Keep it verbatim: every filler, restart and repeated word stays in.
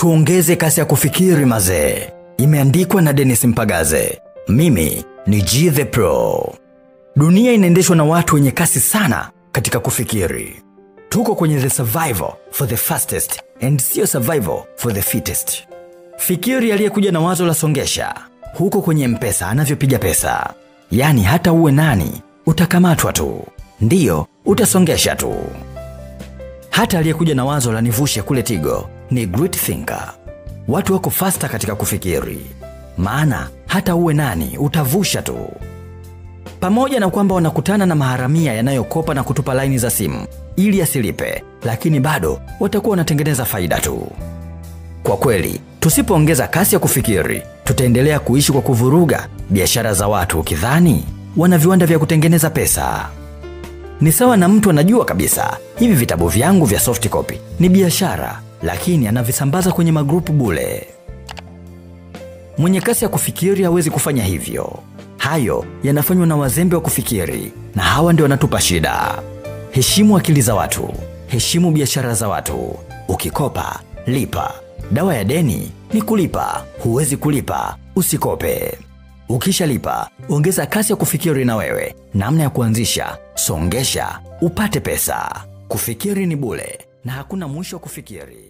Tuongeze kasi ya kufikiri mazee. Imeandikwa na Denis Mpagaze. Mimi ni G the Pro. Dunia inaendeshwa na watu wenye kasi sana katika kufikiri. Tuko kwenye the survival for the fastest and sio survival for the fittest. Fikiri aliyekuja na wazo la songesha. Huko kwenye Mpesa anavyopiga pesa. Yani hata uwe nani, utakamatwa tu. Ndiyo, utasongesha tu. Hata aliyekuja na wazo la nivushe kule Tigo ni great thinker. Watu wako faster katika kufikiri. Maana hata uwe nani utavusha tu. Pamoja na kwamba wanakutana na maharamia yanayokopa na kutupa laini za simu ili asilipe, lakini bado watakuwa wanatengeneza faida tu. Kwa kweli, tusipoongeza kasi ya kufikiri, tutaendelea kuishi kwa kuvuruga biashara za watu ukidhani wana viwanda vya kutengeneza pesa. Ni sawa na mtu anajua kabisa hivi vitabu vyangu vya soft copy ni biashara, lakini anavisambaza kwenye magrupu bure. Mwenye kasi ya kufikiri hawezi kufanya hivyo. Hayo yanafanywa na wazembe wa kufikiri, na hawa ndio wanatupa shida. Heshimu akili za watu, heshimu biashara za watu. Ukikopa, lipa. Dawa ya deni ni kulipa. Huwezi kulipa, usikope. Ukishalipa, ongeza kasi ya kufikiri na wewe. Namna ya kuanzisha, songesha, upate pesa. Kufikiri ni bure na hakuna mwisho kufikiri.